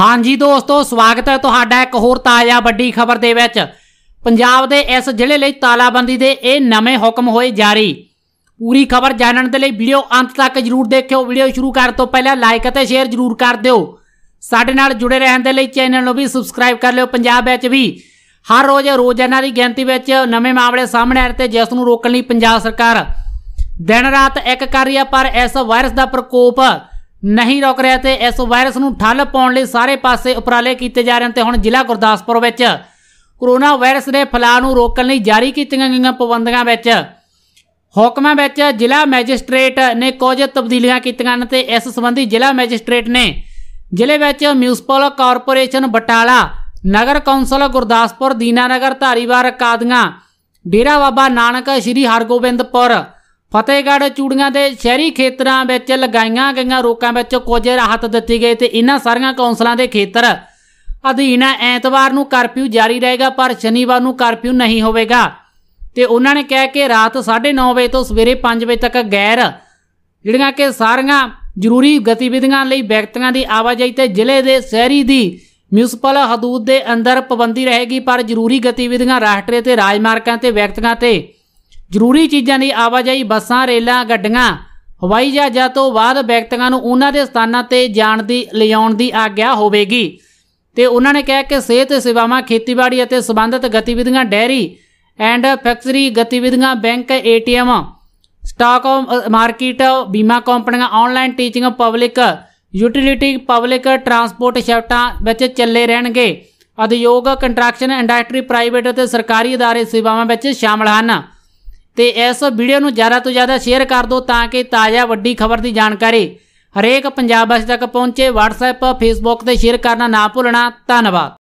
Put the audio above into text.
हाँ जी दोस्तों, स्वागत है तुहाडा एक होर ताज़ा वड्डी खबर दे विच। पंजाब दे इस जिले लई तालाबंदी दे इह नवे हुकम होए जारी। पूरी खबर जानने दे लई वीडियो अंत तक जरूर देखियो। वीडियो शुरू करन तों पहलां लाइक अते शेयर जरूर कर दिओ। साडे नाल जुड़े रहण दे लई चैनल नूं भी सबसक्राइब कर लिओ। पंजाब विच भी हर रोज़ रोज़ाना दी गिणती विच नवे मामले सामणे आ रहे ते जिस नूं रोकण लई पंजाब सरकार दिन रात एक कर रही है, पर इस वायरस का प्रकोप नहीं रोक रहा तो इस वायरस को ठल पाने लिए सारे पासे उपराले किए जा रहे हैं। तो हुण जिला गुरदासपुर में कोरोना वायरस के फैलाव को रोकने जारी की गई पाबंदियों में हुक्मां में जिला मैजिस्ट्रेट ने कुछ तब्दीलियां की हैं। तो इस संबंधी जिला मैजिस्ट्रेट ने जिले में म्यूनसिपल कॉरपोरेशन बटाला, नगर कौंसल गुरदासपुर, दीनानगर, धारीबार, कादियां, डेरा बाबा नानक, श्री हरगोबिंदपुर, फतेहगढ़ चूड़ियां के शहरी खेतरां विच लगाईयां गईयां रोकां विच कुछ राहत दित्ती गई। तो इन्हां सारियां कौंसलां दे खेतर अधीन ऐतवार नूं करफ्यू जारी रहेगा, पर शनिवार नूं करफ्यू नहीं होवेगा। तो उन्होंने कहा कि रात 9:30 बजे तो सवेरे 5 बजे तक गैर जिहड़ियां कि सारियां जरूरी गतिविधियां लई व्यक्तियां की आवाजाही ते जिले के शहरी की म्यूनसिपल हदूद के अंदर पाबंदी रहेगी, पर जरूरी गतिविधियां राष्ट्रीय ते राजमार्गां ते व्यक्तियां ते ਜ਼ਰੂਰੀ ਚੀਜ਼ਾਂ ਦੀ ਆਵਾਜਾਈ ਬੱਸਾਂ, ਰੇਲਾਂ, ਗੱਡੀਆਂ, ਹਵਾਈ ਜਹਾਜ਼ਾਂ ਤੋਂ ਬਾਅਦ ਵਿਅਕਤੀਆਂ ਨੂੰ ਉਹਨਾਂ ਦੇ ਸਥਾਨਾਂ ਤੇ ਜਾਣ ਦੀ ਲਿਆਉਣ ਦੀ ਆਗਿਆ ਹੋਵੇਗੀ। ਤੇ ਉਹਨਾਂ ਨੇ ਕਿਹਾ ਕਿ ਸਿਹਤ ਸੇਵਾਵਾਂ, ਖੇਤੀਬਾੜੀ ਅਤੇ ਸੰਬੰਧਿਤ ਗਤੀਵਿਧੀਆਂ, ਡੈਰੀ ਐਂਡ ਫੈਕਟਰੀ ਗਤੀਵਿਧੀਆਂ, ਬੈਂਕ, ATM, ਸਟਾਕ ਮਾਰਕੀਟ, ਬੀਮਾ ਕੰਪਨੀਆਂ, online teaching, public utility, public transport ਸ਼ਿਫਟਾਂ ਵਿੱਚ ਚੱਲੇ ਰਹਿਣਗੇ। ਉਦਯੋਗ, ਕੰਟਰੈਕਸ਼ਨ ਇੰਡਸਟਰੀ, ਪ੍ਰਾਈਵੇਟ ਅਤੇ ਸਰਕਾਰੀ ਅਦਾਰੇ ਸੇਵਾਵਾਂ ਵਿੱਚ ਸ਼ਾਮਲ ਹਨ। तो इस वीडियो को ज़्यादा तो ज़्यादा शेयर कर दो ताकि ताज़ा वड्डी खबर की जानकारी हरेक पंजाबवासी तक पहुँचे। व्हाट्सएप, फेसबुक से शेयर करना ना भूलना। धन्यवाद।